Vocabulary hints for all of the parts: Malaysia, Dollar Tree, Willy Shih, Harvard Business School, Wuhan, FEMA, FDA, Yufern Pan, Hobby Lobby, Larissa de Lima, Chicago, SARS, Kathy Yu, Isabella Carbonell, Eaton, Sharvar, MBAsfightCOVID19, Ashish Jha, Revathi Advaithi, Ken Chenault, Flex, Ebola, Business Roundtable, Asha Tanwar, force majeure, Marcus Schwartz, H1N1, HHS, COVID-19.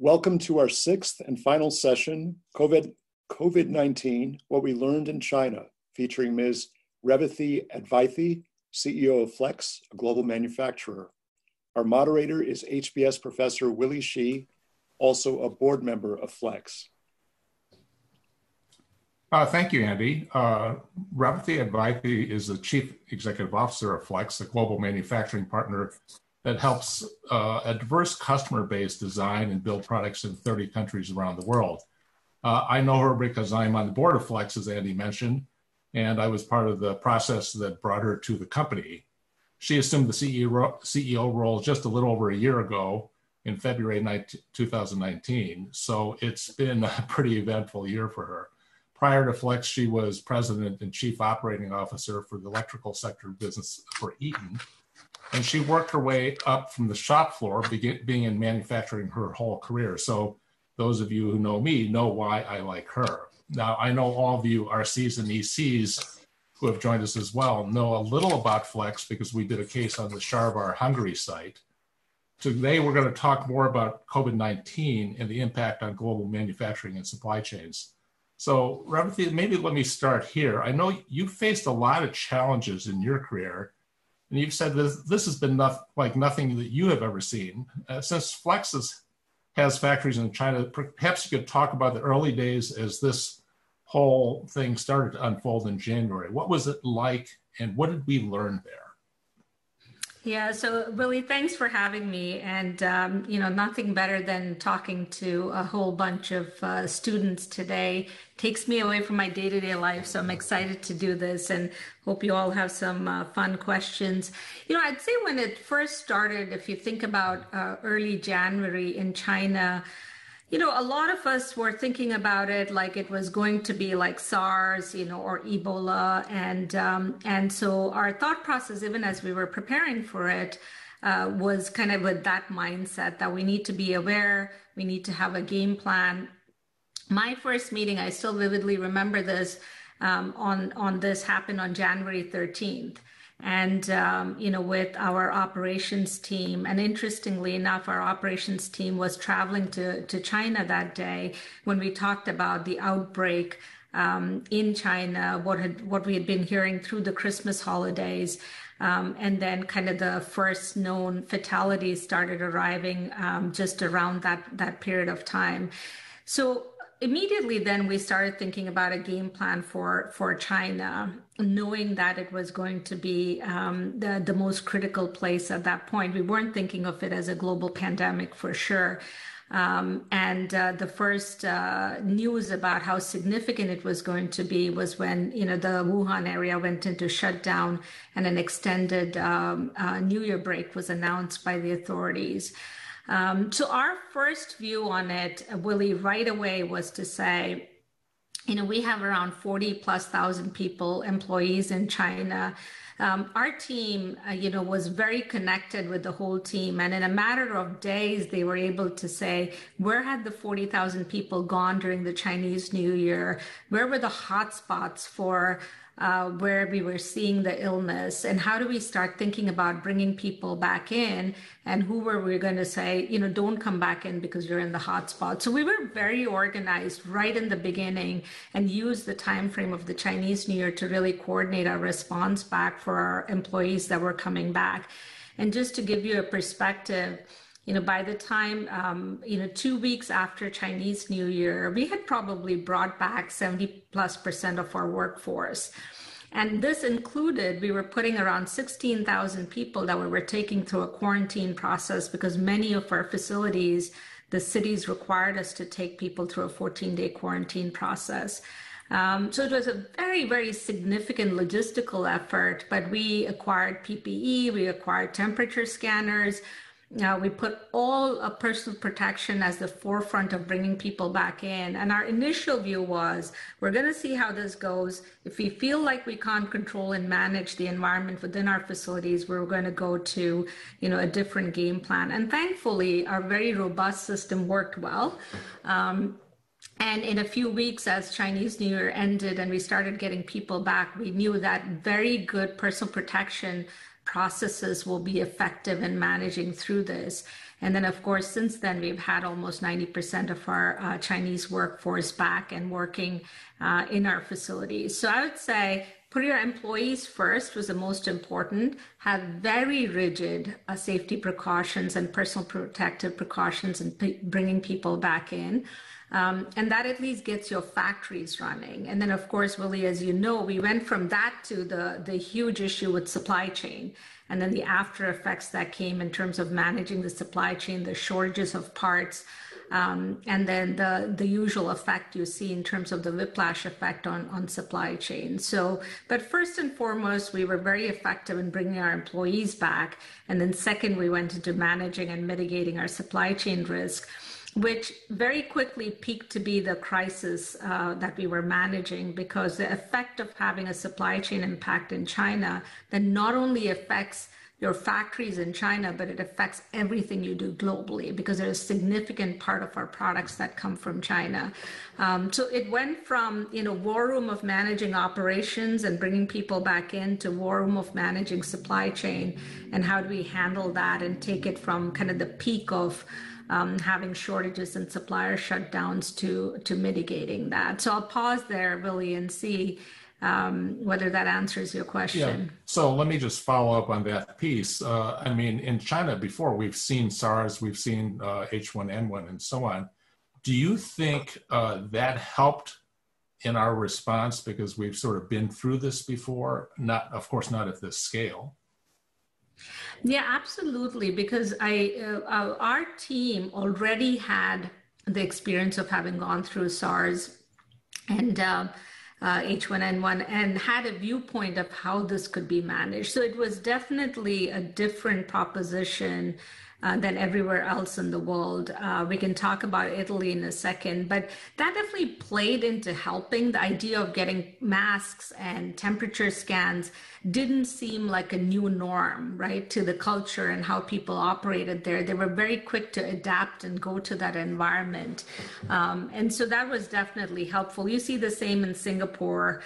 Welcome to our sixth and final session, COVID-19, What We Learned in China, featuring Ms. Revathi Advaithi, CEO of Flex, a global manufacturer. Our moderator is HBS Professor Willy Shih, also a board member of Flex. Thank you, Andy. Revathi Advaithi is the Chief Executive Officer of Flex, a global manufacturing partner that helps a diverse customer base design and build products in 30 countries around the world. I know her because I'm on the board of Flex, as Andy mentioned, and I was part of the process that brought her to the company. She assumed the CEO role just a little over a year ago in February 2019, so it's been a pretty eventful year for her. Prior to Flex, she was President and Chief Operating Officer for the electrical sector business for Eaton, and she worked her way up from the shop floor, being in manufacturing her whole career. So those of you who know me know why I like her. Now, I know all of you RCs and ECs who have joined us as well know a little about Flex because we did a case on the Sharvar, Hungary site. Today, we're going to talk more about COVID-19 and the impact on global manufacturing and supply chains. So, Revathi, maybe let me start here. I know you faced a lot of challenges in your career, and you've said this has been like nothing that you have ever seen. Since Flex has factories in China, perhaps you could talk about the early days as this whole thing started to unfold in January. What was it like, and what did we learn there? Yeah, so Willy, thanks for having me. And, you know, nothing better than talking to a whole bunch of students today. Takes me away from my day-to-day life, so I'm excited to do this and hope you all have some fun questions. You know, I'd say when it first started, if you think about early January in China, you know, a lot of us were thinking about it like it was going to be like SARS, you know, or Ebola. And so our thought process, even as we were preparing for it, was kind of with that mindset that we need to be aware, we need to have a game plan. My first meeting, I still vividly remember this, this happened on January 13th. And, you know, with our operations team. And interestingly enough, our operations team was traveling to China that day when we talked about the outbreak in China, what we had been hearing through the Christmas holidays. And then kind of the first known fatalities started arriving just around that period of time. So immediately then we started thinking about a game plan for China, knowing that it was going to be the most critical place at that point. We weren't thinking of it as a global pandemic for sure. The first news about how significant it was going to be was when, you know, the Wuhan area went into shutdown and an extended New Year break was announced by the authorities. So our first view on it, Willy, right away was to say, you know, we have around 40,000+ people, employees in China. Our team, you know, was very connected with the whole team. And in a matter of days, they were able to say, where had the 40,000 people gone during the Chinese New Year? Where were the hotspots for where we were seeing the illness, and how do we start thinking about bringing people back in, and who were we going to say, you know, don't come back in because you're in the hotspot. So we were very organized right in the beginning and used the time frame of the Chinese New Year to really coordinate our response back for our employees that were coming back. And just to give you a perspective, you know, by the time, you know, 2 weeks after Chinese New Year, we had probably brought back 70%+ of our workforce. And this included, we were putting around 16,000 people that we were taking through a quarantine process because many of our facilities, the cities required us to take people through a 14-day quarantine process. So it was a very, very significant logistical effort, but we acquired PPE, we acquired temperature scanners. Now, we put all personal protection as the forefront of bringing people back in. And our initial view was, we're going to see how this goes. If we feel like we can't control and manage the environment within our facilities, we're going to go to, you know, a different game plan. And thankfully, our very robust system worked well. And in a few weeks, as Chinese New Year ended and we started getting people back, we knew that very good personal protection processes will be effective in managing through this. And then, of course, since then, we've had almost 90% of our Chinese workforce back and working in our facilities. So I would say put your employees first was the most important. Have very rigid safety precautions and personal protective precautions and bringing people back in. And that at least gets your factories running. And then, of course, Willy, as you know, we went from that to the huge issue with supply chain, and then the after effects that came in terms of managing the supply chain, the shortages of parts, and then the usual effect you see in terms of the whiplash effect on supply chain. So, but first and foremost, we were very effective in bringing our employees back. And then second, we went into managing and mitigating our supply chain risk, which very quickly peaked to be the crisis that we were managing, because the effect of having a supply chain impact in China that not only affects your factories in China, but it affects everything you do globally, because there's a significant part of our products that come from China. So it went from, you know, war room of managing operations and bringing people back in to war room of managing supply chain, and how do we handle that and take it from kind of the peak of having shortages and supplier shutdowns to mitigating that. So I'll pause there, Willy, and see whether that answers your question. Yeah. So let me just follow up on that piece. I mean, in China before, we've seen SARS, we've seen H1N1 and so on. Do you think that helped in our response, because we've sort of been through this before? Not, of course, not at this scale. Yeah, absolutely, because our team already had the experience of having gone through SARS and H1N1, and had a viewpoint of how this could be managed. So it was definitely a different proposition than everywhere else in the world. We can talk about Italy in a second, but that definitely played into helping. The idea of getting masks and temperature scans didn't seem like a new norm, right, to the culture and how people operated there. They were very quick to adapt and go to that environment. And so that was definitely helpful. You see the same in Singapore,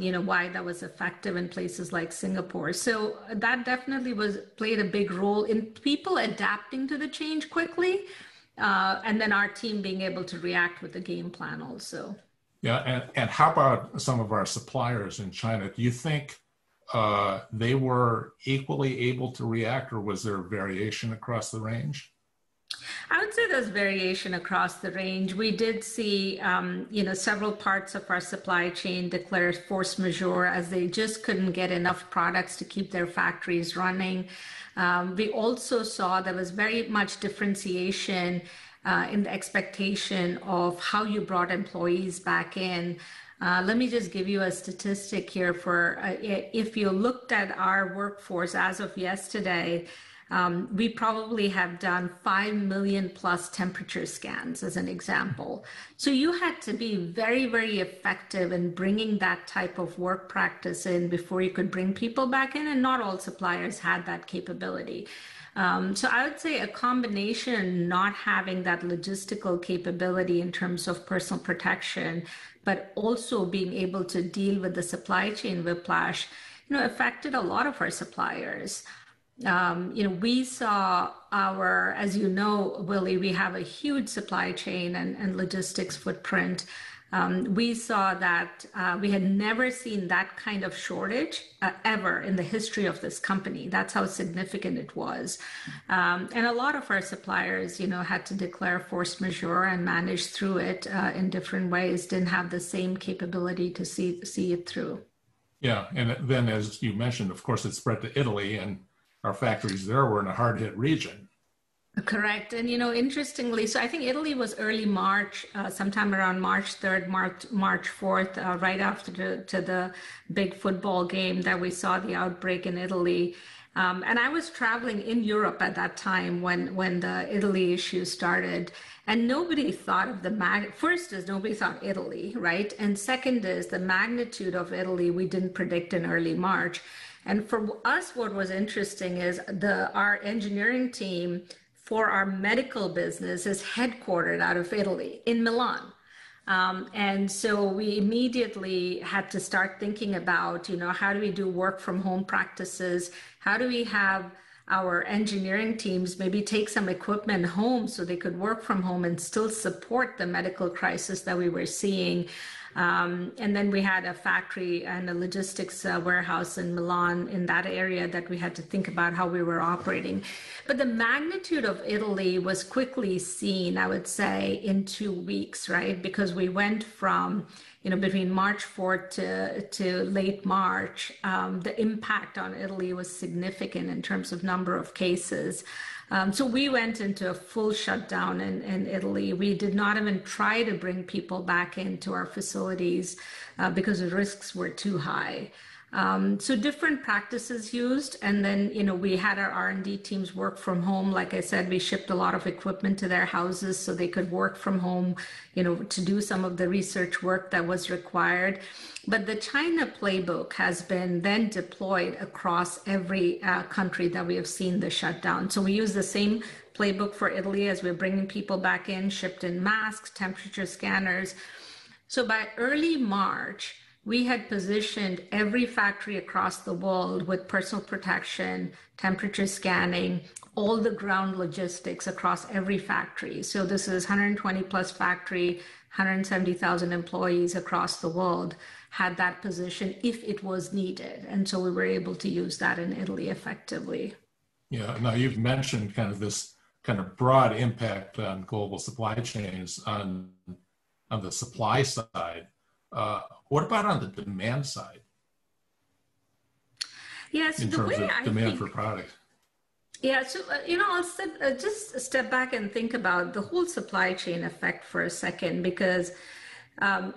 you know, why that was effective in places like Singapore. So that definitely played a big role in people adapting to the change quickly, and then our team being able to react with the game plan also. Yeah, and how about some of our suppliers in China? Do you think they were equally able to react, or was there variation across the range? I would say there's variation across the range. We did see, you know, several parts of our supply chain declare force majeure as they just couldn't get enough products to keep their factories running. We also saw there was very much differentiation in the expectation of how you brought employees back in. Let me just give you a statistic here for if you looked at our workforce as of yesterday, we probably have done 5 million plus temperature scans as an example. So you had to be very, very effective in bringing that type of work practice in before you could bring people back in, and not all suppliers had that capability. So I would say a combination, not having that logistical capability in terms of personal protection, but also being able to deal with the supply chain whiplash, you know, affected a lot of our suppliers. You know, we saw our, as you know, Willy, we have a huge supply chain and logistics footprint. We saw that we had never seen that kind of shortage ever in the history of this company. That's how significant it was. And a lot of our suppliers, you know, had to declare force majeure and manage through it in different ways, didn't have the same capability to see it through. Yeah. And then, as you mentioned, of course, it spread to Italy, and our factories there were in a hard-hit region. Correct. And, you know, interestingly, so I think Italy was early March, sometime around March 3rd, March 4th, right after the big football game that we saw the outbreak in Italy. And I was traveling in Europe at that time when the Italy issue started. And nobody thought of the first is nobody thought Italy, right? And second is the magnitude of Italy we didn't predict in early March. And for us, what was interesting is our engineering team for our medical business is headquartered out of Italy in Milan. And so we immediately had to start thinking about, you know, how do we do work from home practices? How do we have our engineering teams maybe take some equipment home so they could work from home and still support the medical crisis that we were seeing? And then we had a factory and a logistics warehouse in Milan in that area that we had to think about how we were operating. But the magnitude of Italy was quickly seen, I would say, in 2 weeks, right? Because we went from, you know, between March 4th to late March, the impact on Italy was significant in terms of number of cases. So we went into a full shutdown in Italy. We did not even try to bring people back into our facilities because the risks were too high. So different practices used, and then, you know, we had our R&D teams work from home. Like I said, we shipped a lot of equipment to their houses so they could work from home, you know, to do some of the research work that was required. But the China playbook has been then deployed across every country that we have seen the shutdown. So we use the same playbook for Italy as we're bringing people back in, shipped in masks, temperature scanners. So by early March, we had positioned every factory across the world with personal protection, temperature scanning, all the ground logistics across every factory. So this is 120 plus factory, 170,000 employees across the world had that position if it was needed. And so we were able to use that in Italy effectively. Yeah, now you've mentioned kind of this kind of broad impact on global supply chains on the supply side. What about on the demand side? Yes, in terms of demand for product. Yeah, so, you know, I'll just step back and think about the whole supply chain effect for a second, because,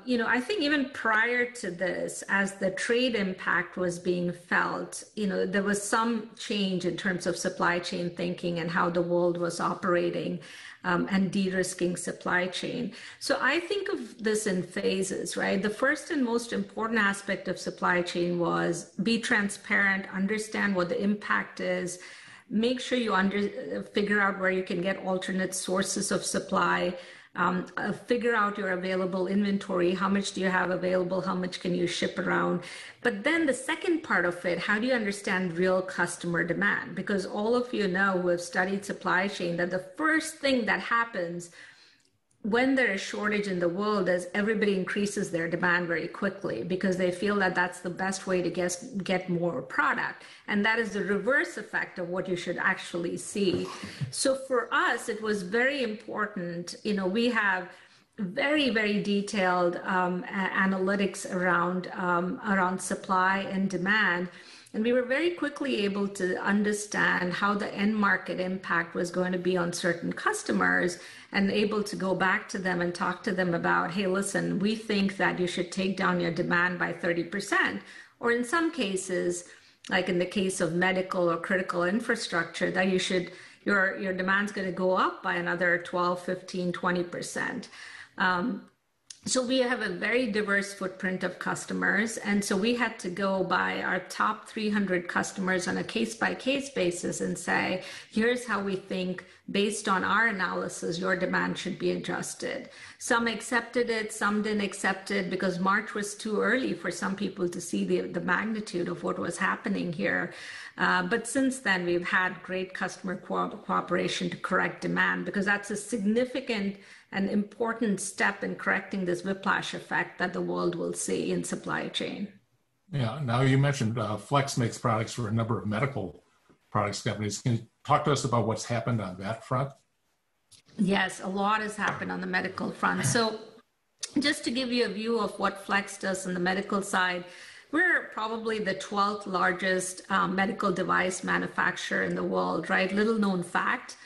you know, I think even prior to this, as the trade impact was being felt, you know, there was some change in terms of supply chain thinking and how the world was operating. And de-risking supply chain. So I think of this in phases, right? The first and most important aspect of supply chain was be transparent, understand what the impact is, make sure you figure out where you can get alternate sources of supply, figure out your available inventory, how much do you have available, how much can you ship around. But then the second part of it, how do you understand real customer demand? Because all of you know who have studied supply chain that the first thing that happens when there is shortage in the world is everybody increases their demand very quickly because they feel that that's the best way to get more product. And that is the reverse effect of what you should actually see. So for us, it was very important. You know, we have very, very detailed analytics around supply and demand. And we were very quickly able to understand how the end market impact was going to be on certain customers and able to go back to them and talk to them about, hey, listen, we think that you should take down your demand by 30%. Or in some cases, like in the case of medical or critical infrastructure, that you should, your demand's going to go up by another 12, 15, 20%. So we have a very diverse footprint of customers. And so we had to go by our top 300 customers on a case-by-case basis and say, here's how we think, based on our analysis, your demand should be adjusted. Some accepted it, some didn't accept it, because March was too early for some people to see the magnitude of what was happening here. But since then, we've had great customer cooperation to correct demand, because that's a significant an important step in correcting this whiplash effect that the world will see in supply chain. Yeah, now you mentioned Flex makes products for a number of medical products companies. Can you talk to us about what's happened on that front? Yes, a lot has happened on the medical front. So just to give you a view of what Flex does on the medical side, we're probably the 12th largest medical device manufacturer in the world, right? Little known fact.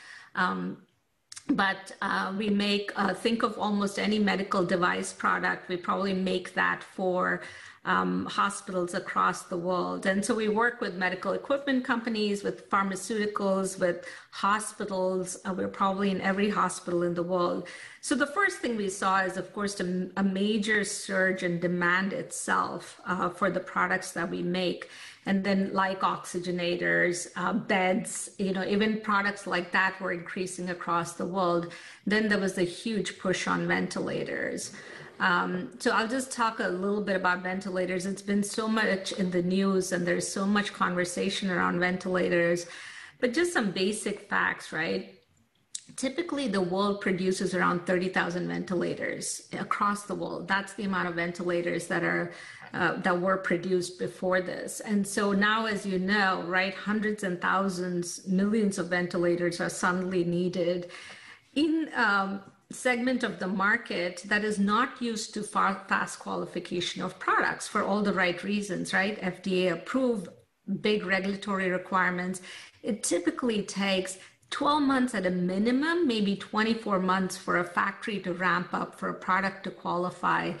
But we make, think of almost any medical device product, we probably make that for hospitals across the world. And so we work with medical equipment companies, with pharmaceuticals, with hospitals. We're probably in every hospital in the world. So the first thing we saw is, of course, a major surge in demand itself for the products that we make. And then like oxygenators, beds, you know, even products like that were increasing across the world. Then there was a huge push on ventilators. So I'll just talk a little bit about ventilators. It's been so much in the news and there's so much conversation around ventilators, but just some basic facts, right? Typically, the world produces around 30,000 ventilators across the world. That's the amount of ventilators that are that were produced before this. And so now, as you know, right, hundreds and thousands, millions of ventilators are suddenly needed in segment of the market that is not used to fast qualification of products for all the right reasons, right? FDA approved, big regulatory requirements. It typically takes 12 months at a minimum, maybe 24 months for a factory to ramp up, for a product to qualify.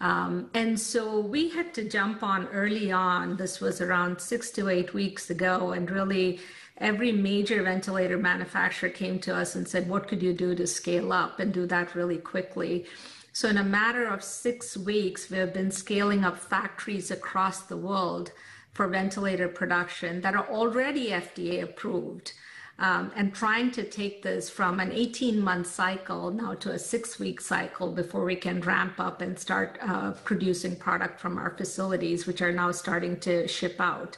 And so we had to jump on early on. This was around 6 to 8 weeks ago, and really every major ventilator manufacturer came to us and said, what could you do to scale up and do that really quickly? So in a matter of 6 weeks, we have been scaling up factories across the world for ventilator production that are already FDA approved. And trying to take this from an 18-month cycle now to a 6-week cycle before we can ramp up and start producing product from our facilities, which are now starting to ship out.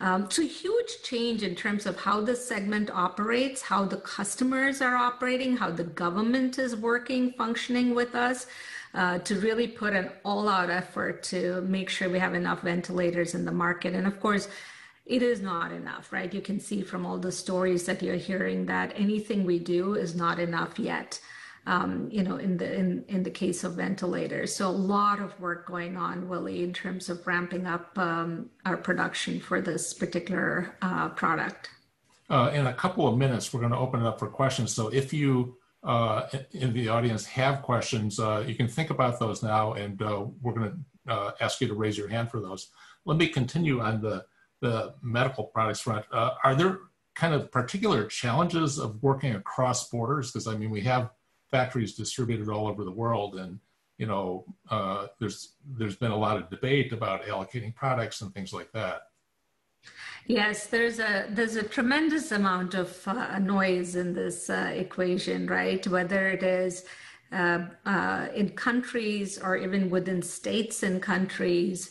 So huge change in terms of how the segment operates, how the customers are operating, how the government is working, functioning with us to really put an all-out effort to make sure we have enough ventilators in the market. And of course, it is not enough, right? You can see from all the stories that you're hearing that anything we do is not enough yet, you know, in the case of ventilators. So a lot of work going on, Willy, in terms of ramping up our production for this particular product. In a couple of minutes, we're going to open it up for questions. So if you in the audience have questions, you can think about those now, and we're going to ask you to raise your hand for those. Let me continue on the medical products front. Are there kind of particular challenges of working across borders? Because I mean, we have factories distributed all over the world, and you know, there's been a lot of debate about allocating products and things like that. Yes, there's a tremendous amount of noise in this equation, right? Whether it is in countries or even within states and countries.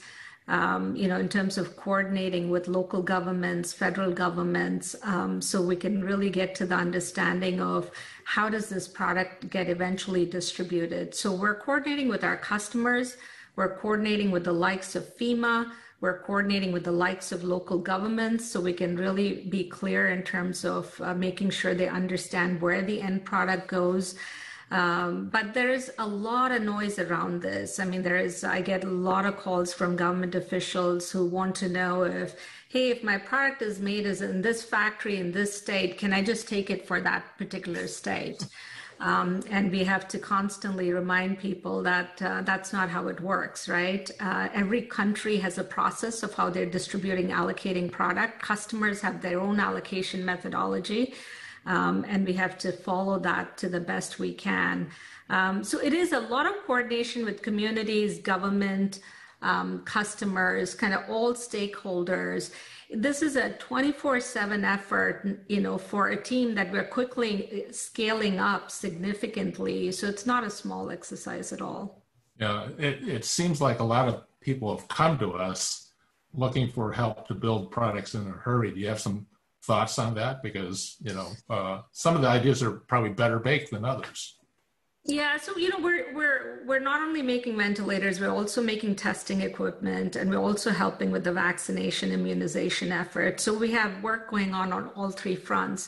You know, in terms of coordinating with local governments, federal governments, so we can really get to the understanding of how does this product get eventually distributed. So we're coordinating with our customers, we're coordinating with the likes of FEMA, we're coordinating with the likes of local governments, so we can really be clear in terms of making sure they understand where the end product goes. But there is a lot of noise around this. I mean, I get a lot of calls from government officials who want to know if, hey, if my product is made as in this factory in this state, can I just take it for that particular state? And we have to constantly remind people that that's not how it works, right? Every country has a process of how they're distributing, allocating product. Customers have their own allocation methodology. And we have to follow that to the best we can. So it is a lot of coordination with communities, government, customers, kind of all stakeholders. This is a 24/7 effort, you know, for a team that we're quickly scaling up significantly. So it's not a small exercise at all. Yeah, it seems like a lot of people have come to us looking for help to build products in a hurry. Do you have some thoughts on that? Because, you know, some of the ideas are probably better baked than others. Yeah, so, you know, we're not only making ventilators, we're also making testing equipment, and we're also helping with the vaccination immunization effort. So we have work going on all three fronts.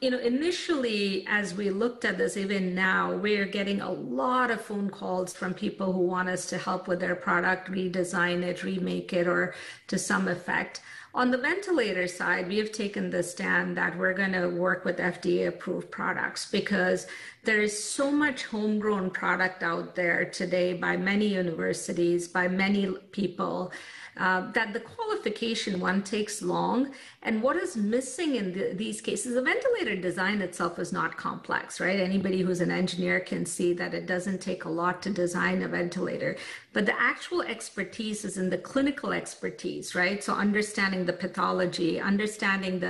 You know, initially, as we looked at this, even now, we're getting a lot of phone calls from people who want us to help with their product, redesign it, remake it, or to some effect. On the ventilator side, we have taken the stand that we're going to work with FDA-approved products, because there is so much homegrown product out there today by many universities, by many people, that the qualification one takes long. And what is missing in these cases, the ventilator design itself is not complex, right? Anybody who's an engineer can see that it doesn't take a lot to design a ventilator. But the actual expertise is in the clinical expertise, right? So understanding understanding the pathology, understanding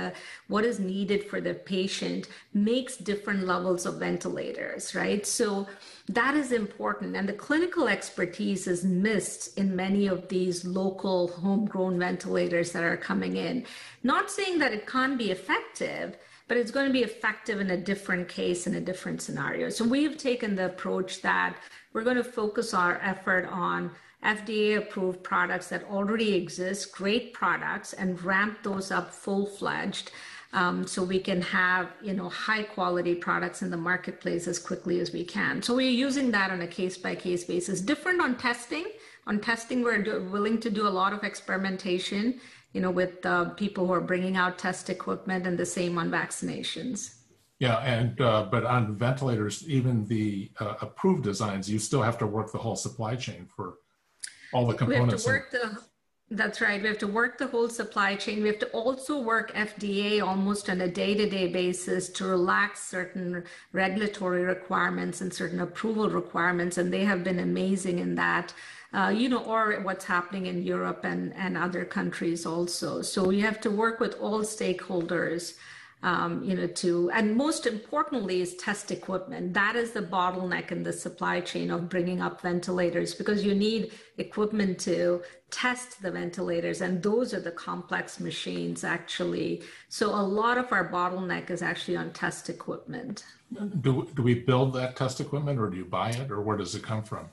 what is needed for the patient makes different levels of ventilators, right? So that is important. And the clinical expertise is missed in many of these local homegrown ventilators that are coming in. Not saying that it can't be effective, but it's going to be effective in a different case, in a different scenario. So we've taken the approach that we're going to focus our effort on FDA-approved products that already exist, great products, and ramp those up full-fledged so we can have, you know, high-quality products in the marketplace as quickly as we can. So we're using that on a case-by-case basis. Different on testing. On testing, we're willing to do a lot of experimentation, you know, with people who are bringing out test equipment, and the same on vaccinations. Yeah, and but on ventilators, even the approved designs, you still have to work the whole supply chain for all the components. We have to work that's right. We have to work the whole supply chain. We have to also work FDA almost on a day-to-day basis to relax certain regulatory requirements and certain approval requirements, and they have been amazing in that. You know, or what's happening in Europe and other countries also. So we have to work with all stakeholders, you know, and most importantly is test equipment. That is the bottleneck in the supply chain of bringing up ventilators, because you need equipment to test the ventilators, and those are the complex machines actually. So a lot of our bottleneck is actually on test equipment. Do we build that test equipment, or do you buy it, or where does it come from?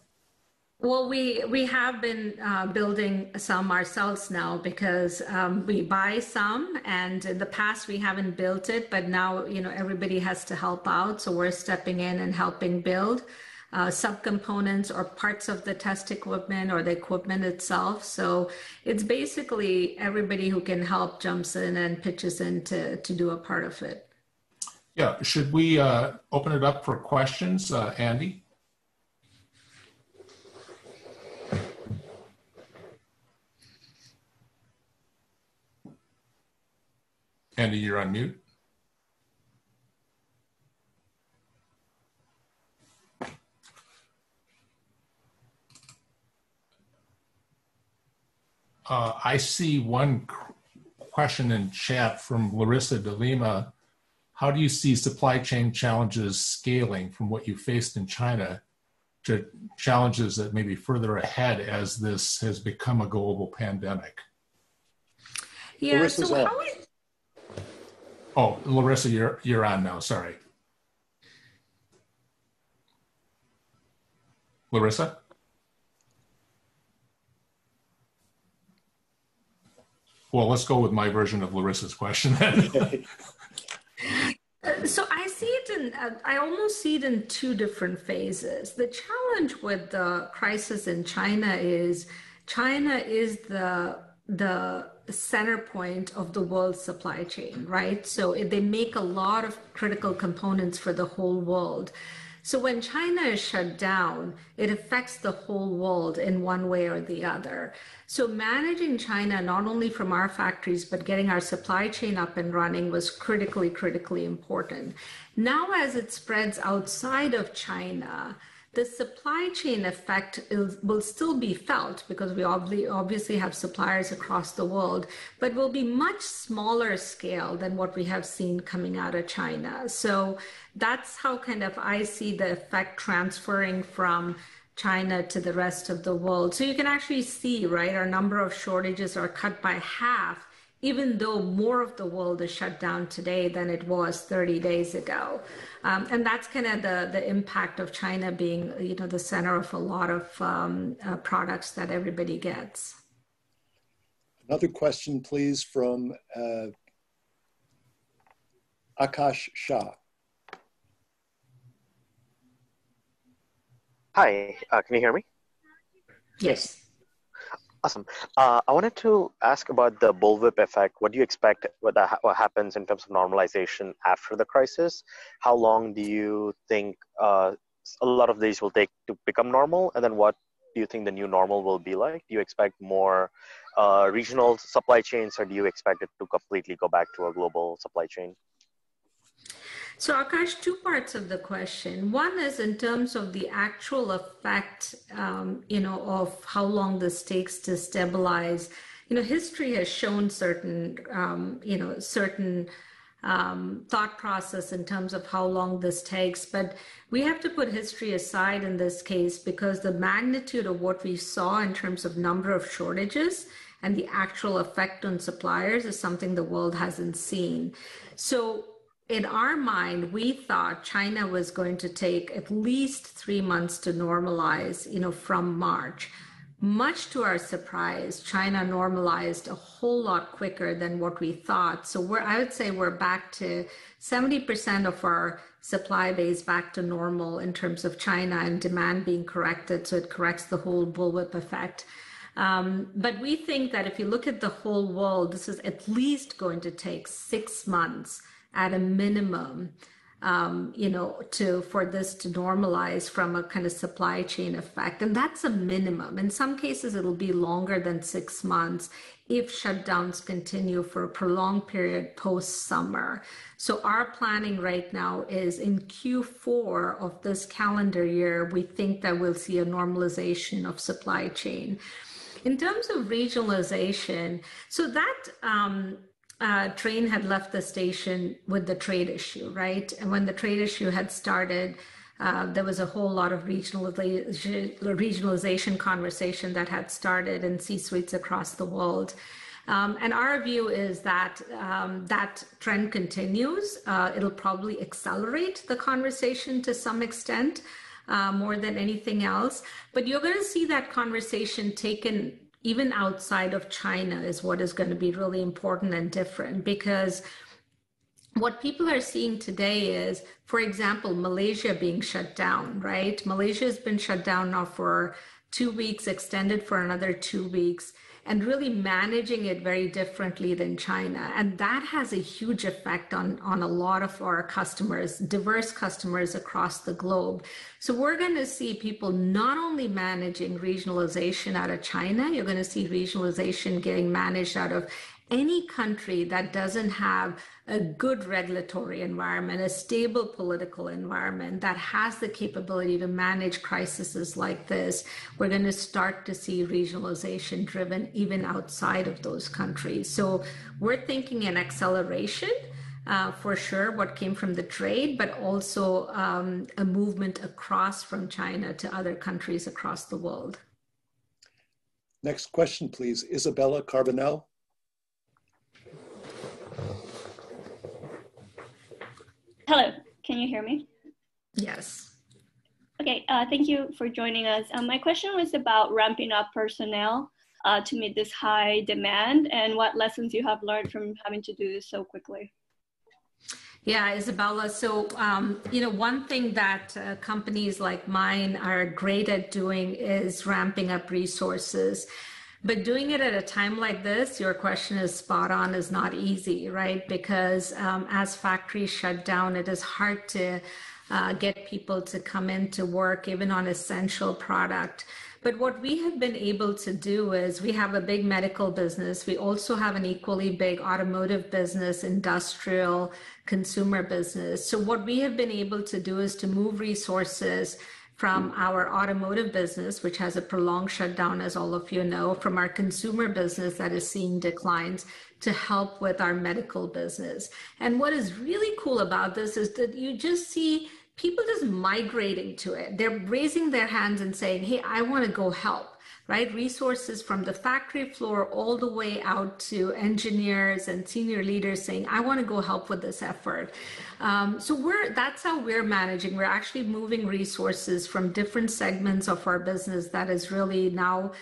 Well, we have been building some ourselves now, because we buy some, and in the past we haven't built it, but now, you know, everybody has to help out. So we're stepping in and helping build subcomponents or parts of the test equipment or the equipment itself. So it's basically everybody who can help jumps in and pitches in to do a part of it. Yeah. Should we open it up for questions, Andy? Andy, you're on mute. I see one question in chat from Larissa de Lima. How do you see supply chain challenges scaling from what you faced in China to challenges that may be further ahead as this has become a global pandemic? Yeah, Larissa's so how is... Oh, Larissa, you're on now, sorry. Larissa? Well, let's go with my version of Larissa's question then. So I see it in, I almost see it in two different phases. The challenge with the crisis in China is the center point of the world supply chain, right? So they make a lot of critical components for the whole world. So when China is shut down, it affects the whole world in one way or the other. So managing China, not only from our factories, but getting our supply chain up and running was critically, critically important. Now, as it spreads outside of China, the supply chain effect will still be felt, because we obviously have suppliers across the world, but will be much smaller scale than what we have seen coming out of China. So that's how kind of I see the effect transferring from China to the rest of the world. So you can actually see, right, our number of shortages are cut by half, even though more of the world is shut down today than it was 30 days ago. And that's kind of the impact of China being, you know, the center of a lot of products that everybody gets. Another question, please, from Ashish Jha. Hi, can you hear me? Yes. Awesome. I wanted to ask about the bullwhip effect. What do you expect, what happens in terms of normalization after the crisis? How long do you think a lot of these will take to become normal? And then what do you think the new normal will be like? Do you expect more regional supply chains, or do you expect it to completely go back to a global supply chain? So Akash, two parts of the question. One is in terms of the actual effect, you know, of how long this takes to stabilize. history has shown certain, thought process in terms of how long this takes, but we have to put history aside in this case because the magnitude of what we saw in terms of number of shortages and the actual effect on suppliers is something the world hasn't seen. So in our mind, we thought China was going to take at least 3 months to normalize, from March. Much to our surprise, China normalized a whole lot quicker than what we thought. So I would say we're back to 70% of our supply base back to normal in terms of China and demand being corrected. So it corrects the whole bullwhip effect. But we think that if you look at the whole world, this is at least going to take 6 months at a minimum, for this to normalize from a kind of supply chain effect. And that's a minimum. In some cases, it'll be longer than 6 months if shutdowns continue for a prolonged period post-summer. So our planning right now is in Q4 of this calendar year, we think that we'll see a normalization of supply chain. In terms of regionalization, so that train had left the station with the trade issue, right? And when the trade issue had started, there was a whole lot of regionalization conversation that had started in C-suites across the world. And our view is that that trend continues. It'll probably accelerate the conversation to some extent, more than anything else. But you're going to see that conversation taken even outside of China is what is going to be really important and different, because what people are seeing today is, for example, Malaysia being shut down, right? Malaysia has been shut down now for 2 weeks, extended for another 2 weeks, and really managing it very differently than China. And that has a huge effect on a lot of our customers, diverse customers across the globe. So we're going to see people not only managing regionalization out of China, you're going to see regionalization getting managed out of any country that doesn't have a good regulatory environment, a stable political environment that has the capability to manage crises like this. We're going to start to see regionalization driven even outside of those countries. So we're thinking an acceleration for sure, what came from the trade, but also a movement across from China to other countries across the world. Next question, please. Isabella Carbonell. Hello, can you hear me? Yes. Okay, thank you for joining us. My question was about ramping up personnel to meet this high demand and what lessons you have learned from having to do this so quickly. Yeah, Isabella, so, one thing that companies like mine are great at doing is ramping up resources. But doing it at a time like this, your question is spot on, is not easy, right? Because as factories shut down, it is hard to get people to come in to work, even on essential product. But what we have been able to do is we have a big medical business. We also have an equally big automotive business, industrial, consumer business. So what we have been able to do is to move resources from our automotive business, which has a prolonged shutdown, as all of you know, from our consumer business that is seeing declines, to help with our medical business. And what is really cool about this is that you just see people just migrating to it. They're raising their hands and saying, hey, I want to go help, right? Resources from the factory floor all the way out to engineers and senior leaders saying, I want to go help with this effort. So that's how we're managing. We're actually moving resources from different segments of our business that is really now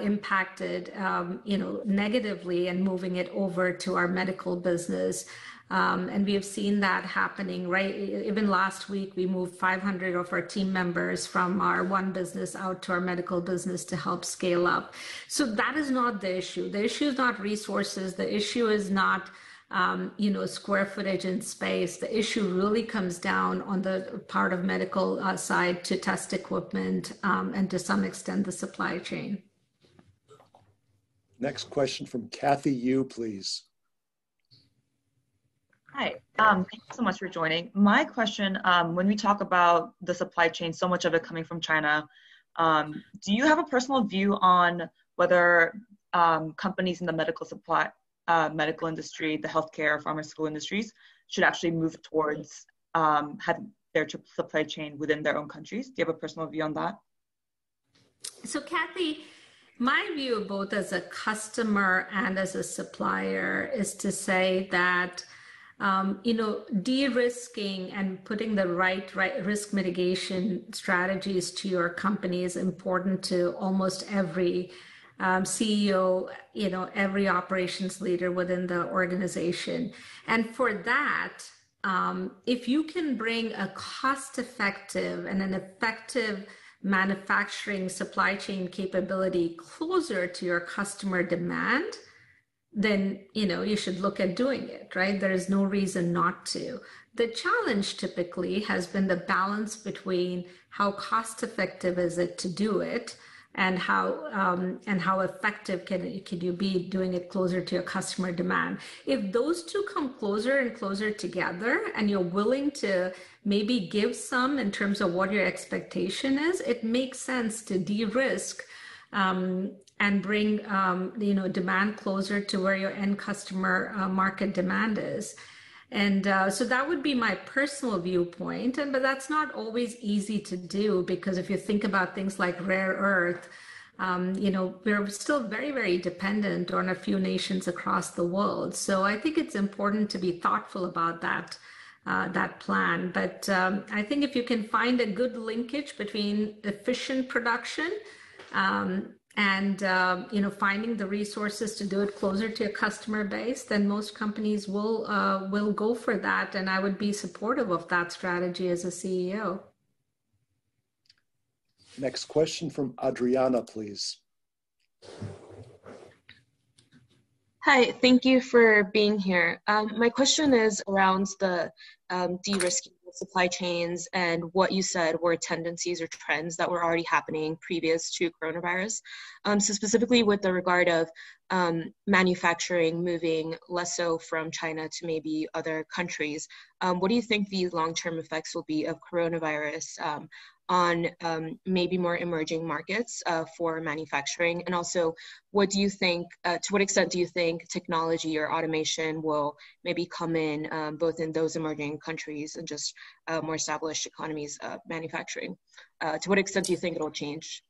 impacted negatively and moving it over to our medical business. And we have seen that happening, right? Even last week, we moved 500 of our team members from our one business out to our medical business to help scale up. So that is not the issue. The issue is not resources. The issue is not, square footage in space. The issue really comes down on the part of medical side to test equipment and to some extent the supply chain. Next question from Kathy Yu, please. Hi, thanks so much for joining. My question, when we talk about the supply chain, so much of it coming from China, do you have a personal view on whether companies in the medical supply, medical industry, the healthcare, pharmaceutical industries should actually move towards having their supply chain within their own countries. Do you have a personal view on that? So Kathy, my view both as a customer and as a supplier is to say that, de-risking and putting the right risk mitigation strategies to your company is important to almost every CEO, every operations leader within the organization. And for that, if you can bring a cost-effective and an effective manufacturing supply chain capability closer to your customer demand, then, you should look at doing it, right? There is no reason not to. The challenge typically has been the balance between how cost effective is it to do it and how effective can you be doing it closer to your customer demand. If those two come closer and closer together and you're willing to maybe give some in terms of what your expectation is, it makes sense to de-risk and bring demand closer to where your end customer market demand is. And so that would be my personal viewpoint. But that's not always easy to do, because if you think about things like rare earth, we're still very, very dependent on a few nations across the world. So I think it's important to be thoughtful about that, that plan. But I think if you can find a good linkage between efficient production and finding the resources to do it closer to your customer base, then most companies will go for that. And I would be supportive of that strategy as a CEO. Next question from Adriana, please. Hi, thank you for being here. My question is around the de-risking of supply chains and what you said were tendencies or trends that were already happening previous to coronavirus. So specifically with the regard of manufacturing moving less so from China to maybe other countries, what do you think the long-term effects will be of coronavirus on maybe more emerging markets for manufacturing? And also, what do you think, to what extent do you think technology or automation will maybe come in both in those emerging countries and just more established economies of manufacturing? To what extent do you think it'll change?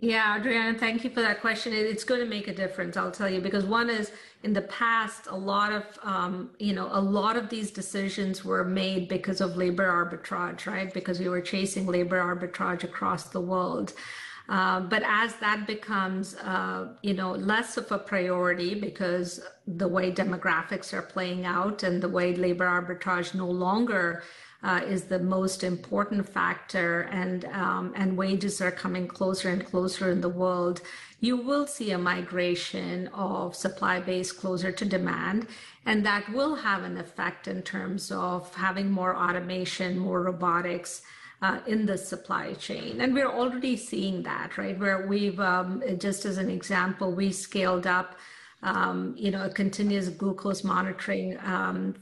Yeah, Adriana, thank you for that question. It's going to make a difference, I'll tell you, because one is in the past, a lot of these decisions were made because of labor arbitrage, right? Because we were chasing labor arbitrage across the world. But as that becomes, less of a priority because the way demographics are playing out and the way labor arbitrage no longer is the most important factor, and wages are coming closer and closer in the world, you will see a migration of supply base closer to demand, and that will have an effect in terms of having more automation, more robotics in the supply chain. And we're already seeing that, right? Where we've, just as an example, we scaled up a continuous glucose monitoring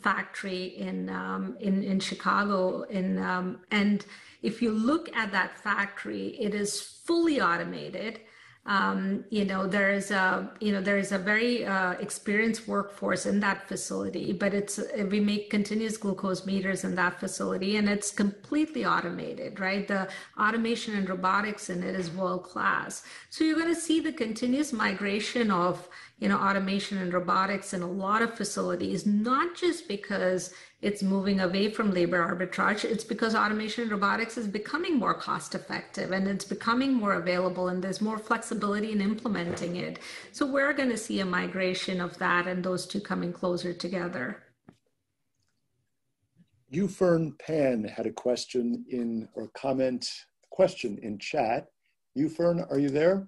factory in Chicago. And if you look at that factory, it is fully automated. There is a very experienced workforce in that facility, but we make continuous glucose meters in that facility, and it's completely automated, right? The automation and robotics in it is world class. So you're going to see the continuous migration of automation and robotics in a lot of facilities, not just because it's moving away from labor arbitrage, it's because automation and robotics is becoming more cost effective and it's becoming more available and there's more flexibility in implementing it. So we're going to see a migration of that and those two coming closer together. Yufern Pan had a question in chat. Yufern, are you there?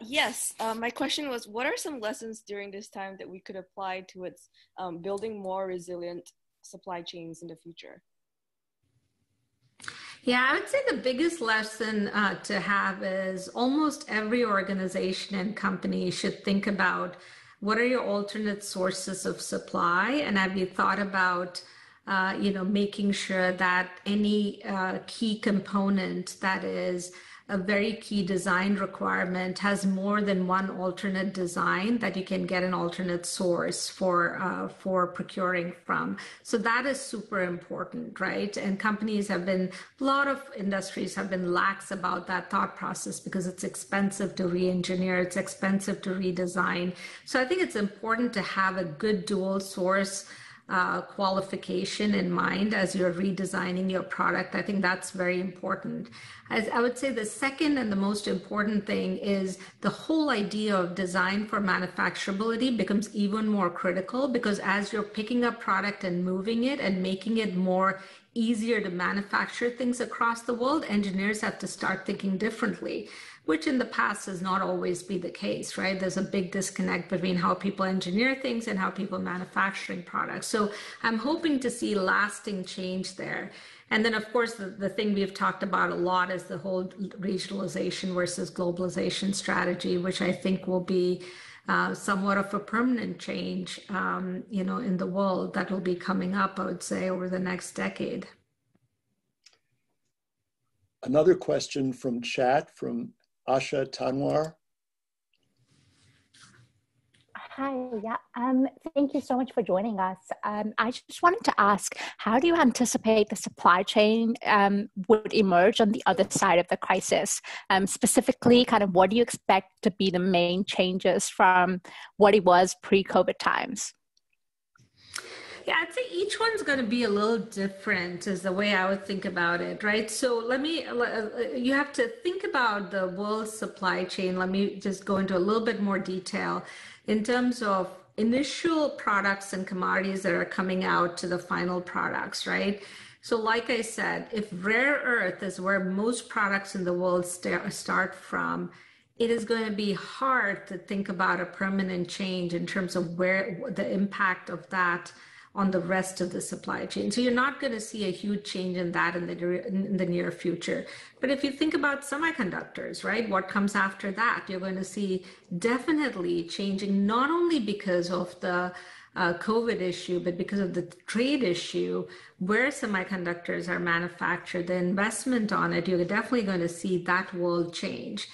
Yes, my question was, what are some lessons during this time that we could apply towards building more resilient supply chains in the future? Yeah, I would say the biggest lesson to have is almost every organization and company should think about what are your alternate sources of supply, and have you thought about making sure that any key component that is a very key design requirement, has more than one alternate design that you can get an alternate source for procuring from. So that is super important, right? And companies have been, a lot of industries have been lax about that thought process because it's expensive to re-engineer, it's expensive to redesign. So I think it's important to have a good dual source qualification in mind as you're redesigning your product. I think that's very important. As I would say, the second and the most important thing is the whole idea of design for manufacturability becomes even more critical, because as you're picking up product and moving it and making it more easier to manufacture things across the world, engineers have to start thinking differently, which in the past has not always been the case, right? There's a big disconnect between how people engineer things and how people manufacturing products. So I'm hoping to see lasting change there. And then, of course, the thing we've talked about a lot is the whole regionalization versus globalization strategy, which I think will be somewhat of a permanent change, in the world that will be coming up, I would say, over the next decade. Another question from chat from Asha Tanwar. Hi, yeah. Thank you so much for joining us. I just wanted to ask, how do you anticipate the supply chain would emerge on the other side of the crisis? Specifically, kind of what do you expect to be the main changes from what it was pre-COVID times? Yeah, I'd say each one's going to be a little different is the way I would think about it, right? So you have to think about the world supply chain. Let me just go into a little bit more detail in terms of initial products and commodities that are coming out to the final products, right? So like I said, if rare earth is where most products in the world start from, it is going to be hard to think about a permanent change in terms of where the impact of that on the rest of the supply chain. So you're not going to see a huge change in that in the near future. But if you think about semiconductors, right, what comes after that, you're going to see definitely changing, not only because of the COVID issue, but because of the trade issue, where semiconductors are manufactured, the investment on it, you're definitely going to see that world change.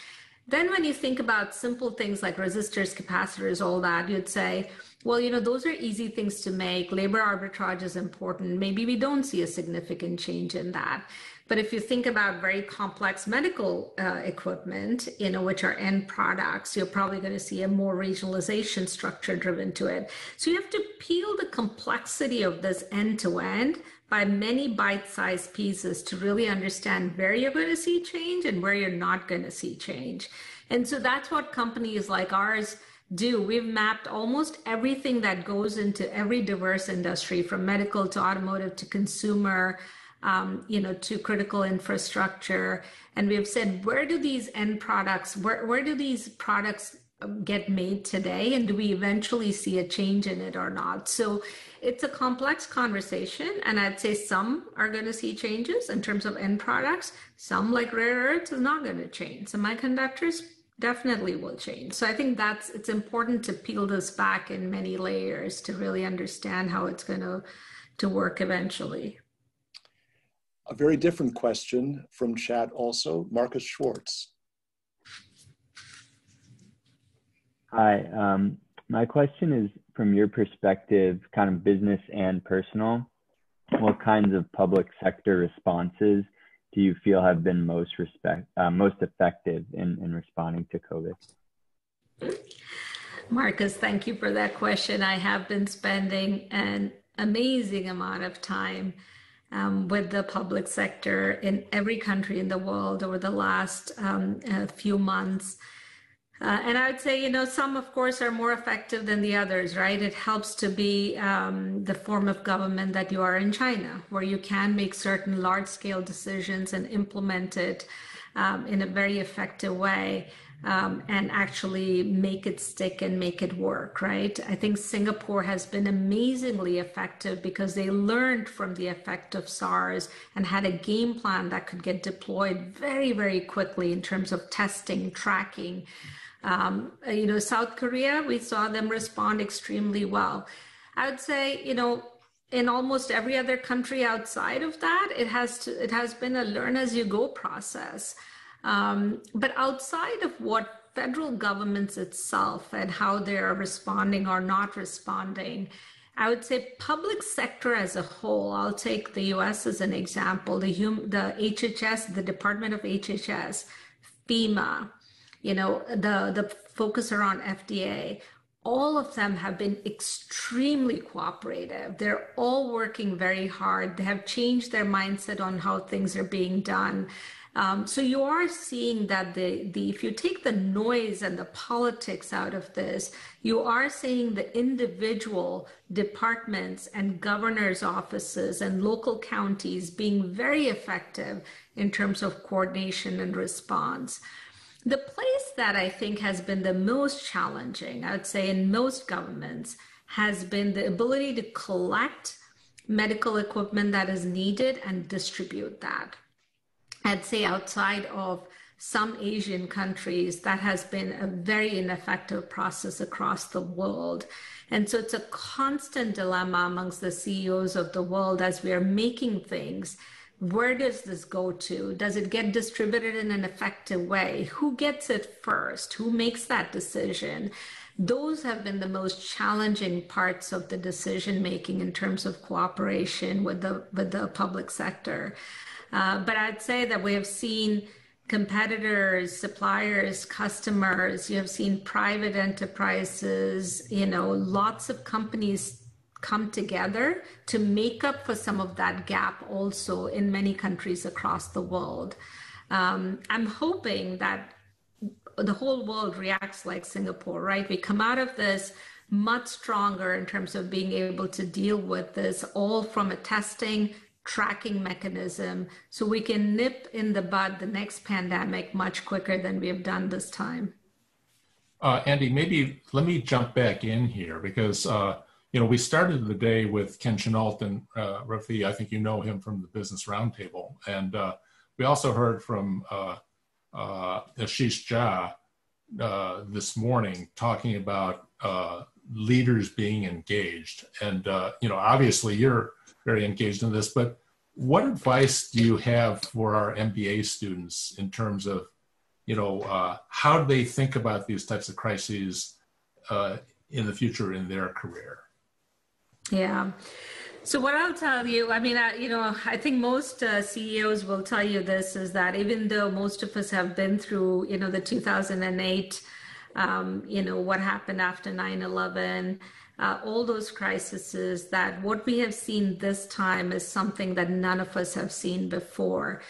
Then when you think about simple things like resistors, capacitors, all that, you'd say, well, those are easy things to make. Labor arbitrage is important. Maybe we don't see a significant change in that. But if you think about very complex medical equipment, which are end products, you're probably going to see a more regionalization structure driven to it. So you have to peel the complexity of this end to end by many bite-sized pieces to really understand where you're going to see change and where you're not going to see change. And so that's what companies like ours do. We've mapped almost everything that goes into every diverse industry, from medical to automotive to consumer, to critical infrastructure. And we've said, where do these products get made today? And do we eventually see a change in it or not? So it's a complex conversation. And I'd say some are going to see changes in terms of end products. Some, like rare earths, is not going to change. Semiconductors definitely will change. So I think it's important to peel this back in many layers to really understand how it's going to work eventually. A very different question from chat also, Marcus Schwartz. Hi, my question is, from your perspective, kind of business and personal, what kinds of public sector responses do you feel have been most effective in responding to COVID? Marcus, thank you for that question. I have been spending an amazing amount of time with the public sector in every country in the world over the last few months. And I would say, some, of course, are more effective than the others, right? It helps to be the form of government that you are in China, where you can make certain large-scale decisions and implement it in a very effective way and actually make it stick and make it work, right? I think Singapore has been amazingly effective because they learned from the effect of SARS and had a game plan that could get deployed very, very quickly in terms of testing, tracking. South Korea, we saw them respond extremely well. I would say, in almost every other country outside of that, it has been a learn as you go process. But outside of what federal governments itself and how they're responding or not responding, I would say public sector as a whole, I'll take the US as an example, the HHS, the Department of HHS, FEMA, the focus around FDA, all of them have been extremely cooperative. They're all working very hard. They have changed their mindset on how things are being done. So you are seeing that if you take the noise and the politics out of this, you are seeing the individual departments and governors' offices and local counties being very effective in terms of coordination and response. The place that I think has been the most challenging, I would say, in most governments, has been the ability to collect medical equipment that is needed and distribute that. I'd say outside of some Asian countries, that has been a very ineffective process across the world. And so it's a constant dilemma amongst the CEOs of the world as we are making things. Where does this go to? Does it get distributed in an effective way? Who gets it first? Who makes that decision? Those have been the most challenging parts of the decision-making in terms of cooperation with the public sector. But I'd say that we have seen competitors, suppliers, customers, you have seen private enterprises, lots of companies come together to make up for some of that gap also in many countries across the world. I'm hoping that the whole world reacts like Singapore, right? We come out of this much stronger in terms of being able to deal with this all from a testing, tracking mechanism, so we can nip in the bud the next pandemic much quicker than we have done this time. Andy, maybe let me jump back in here because, we started the day with Ken Chenault and Revathi. I think you know him from the Business Roundtable. And we also heard from Ashish Jha this morning talking about leaders being engaged. And, obviously you're very engaged in this, but what advice do you have for our MBA students in terms of, how do they think about these types of crises in the future in their career? Yeah. So what I'll tell you, I think most CEOs will tell you this, is that even though most of us have been through, the 2008, what happened after 9/11, all those crises, that what we have seen this time is something that none of us have seen before.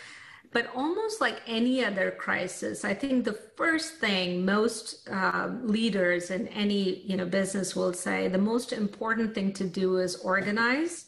But almost like any other crisis, I think the first thing most leaders in any business will say, the most important thing to do is organize.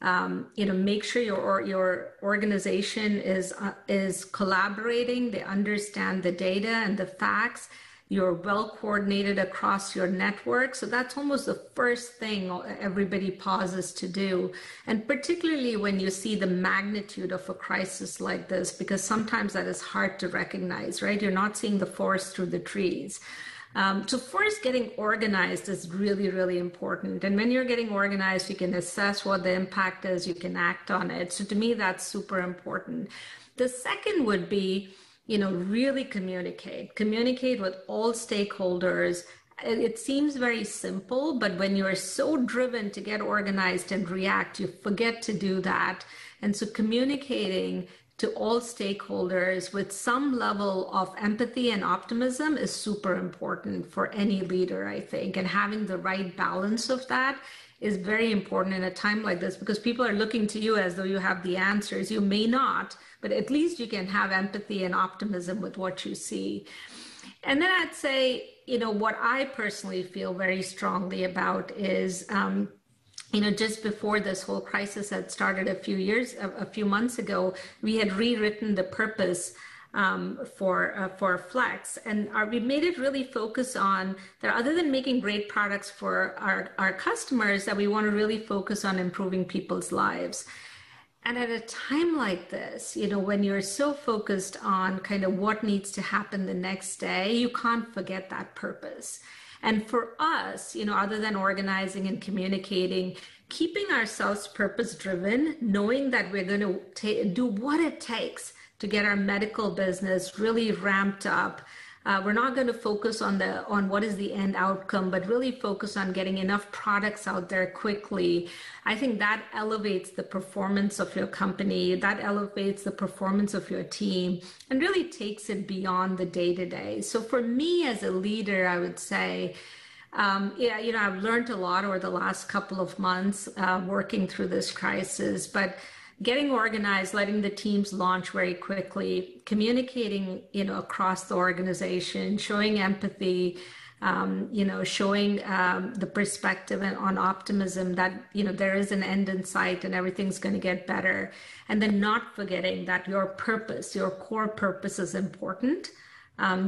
Make sure your organization is collaborating. They understand the data and the facts. You're well coordinated across your network. So that's almost the first thing everybody pauses to do. And particularly when you see the magnitude of a crisis like this, because sometimes that is hard to recognize, right? You're not seeing the forest through the trees. So first, getting organized is really, really important. And when you're getting organized, you can assess what the impact is, you can act on it. So to me, that's super important. The second would be, really communicate with all stakeholders. It seems very simple, but when you are so driven to get organized and react, you forget to do that. And so communicating to all stakeholders with some level of empathy and optimism is super important for any leader, I think, and having the right balance of that is very important in a time like this, because people are looking to you as though you have the answers. You may not, but at least you can have empathy and optimism with what you see. And then I'd say, what I personally feel very strongly about is, just before this whole crisis had started a few months ago, we had rewritten the purpose for Flex, and we made it really focus on that other than making great products for our customers, that we want to really focus on improving people's lives. And at a time like this, when you're so focused on kind of what needs to happen the next day, you can't forget that purpose. And for us, other than organizing and communicating, keeping ourselves purpose driven, knowing that we're going to do what it takes to get our medical business really ramped up. We're not going to focus on what is the end outcome, but really focus on getting enough products out there quickly. I think that elevates the performance of your company, that elevates the performance of your team, and really takes it beyond the day-to-day. So for me as a leader, I would say, I've learned a lot over the last couple of months working through this crisis, but getting organized, letting the teams launch very quickly, communicating, across the organization, showing empathy, showing the perspective on optimism that, there is an end in sight and everything's going to get better. And then not forgetting that your purpose, your core purpose is important.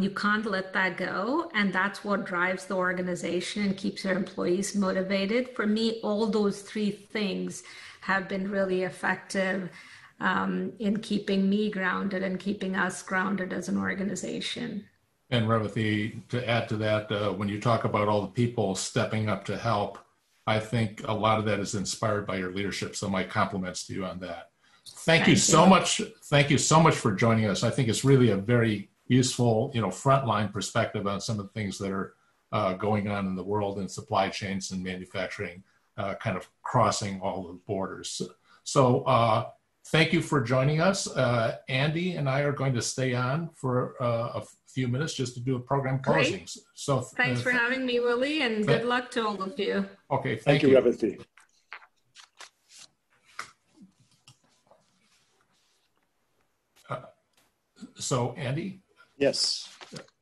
You can't let that go. And that's what drives the organization and keeps your employees motivated. For me, all those three things have been really effective in keeping me grounded and keeping us grounded as an organization. And Revathi, to add to that, when you talk about all the people stepping up to help, I think a lot of that is inspired by your leadership. So my compliments to you on that. Thank you so much. Thank you so much for joining us. I think it's really a very useful, frontline perspective on some of the things that are going on in the world and supply chains and manufacturing, kind of crossing all the borders. So thank you for joining us. Andy and I are going to stay on for a few minutes just to do a program closing. So thanks for having me, Willy, and good luck to all of you. Okay, thank you, Revathi. So Andy? Yes.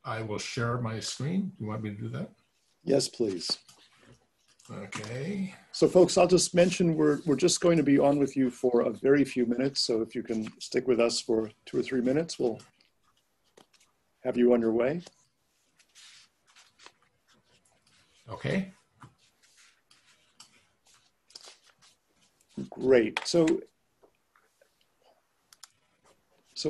I will share my screen. Do you want me to do that? Yes, please. Okay. So folks, I'll just mention we're just going to be on with you for a very few minutes. So if you can stick with us for 2 or 3 minutes, we'll have you on your way. Okay. Great. So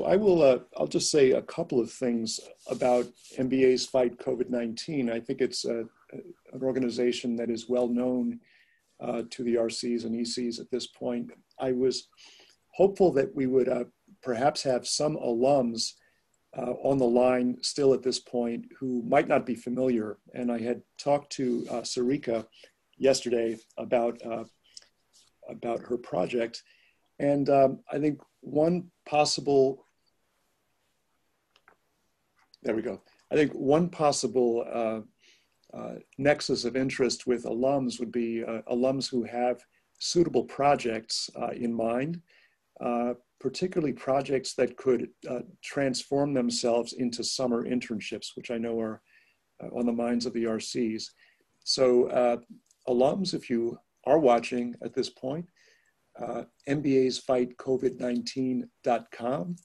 I will, I'll just say a couple of things about MBA's Fight COVID-19. I think it's an organization that is well known to the RCs and ECs at this point. I was hopeful that we would perhaps have some alums on the line still at this point who might not be familiar. And I had talked to Sarika yesterday about her project. And I think one possible nexus of interest with alums would be alums who have suitable projects in mind, particularly projects that could transform themselves into summer internships, which I know are on the minds of the RCs. So alums, if you are watching at this point, MBAsfightCOVID19.com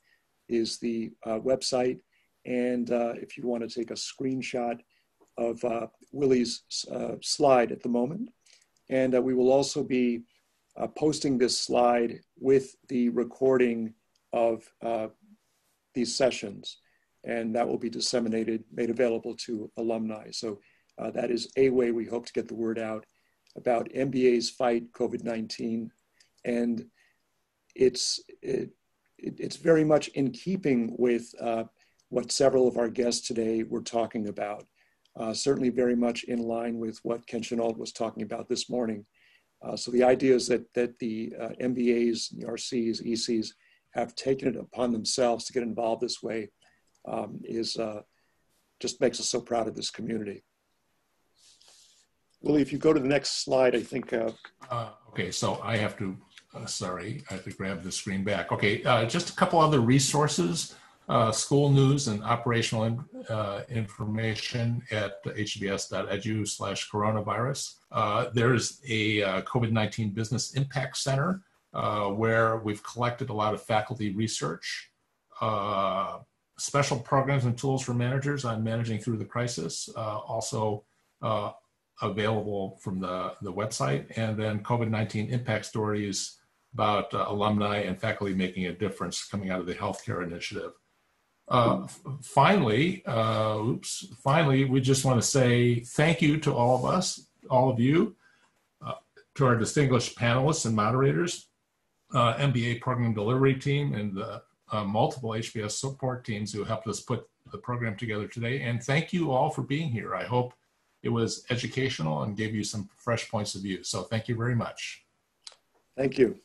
is the website. And if you want to take a screenshot of Willy's slide at the moment, and we will also be posting this slide with the recording of these sessions, and that will be disseminated, made available to alumni. So that is a way we hope to get the word out about MBA's Fight COVID-19. And it's very much in keeping with what several of our guests today were talking about. Certainly very much in line with what Ken Chenault was talking about this morning. So the idea is that the MBAs, the RCs, ECs have taken it upon themselves to get involved this way just makes us so proud of this community. Willy, if you go to the next slide, I think. Okay, so I have to, I have to grab the screen back. Okay, just a couple other resources. School news and operational information at hbs.edu/coronavirus. There's a COVID-19 Business Impact Center where we've collected a lot of faculty research, special programs and tools for managers on managing through the crisis, also available from the website, and then COVID-19 impact stories about alumni and faculty making a difference coming out of the healthcare initiative. Finally, we just want to say thank you to all of us, all of you, to our distinguished panelists and moderators, MBA program delivery team and the multiple HBS support teams who helped us put the program together today. And thank you all for being here. I hope it was educational and gave you some fresh points of view. So thank you very much. Thank you.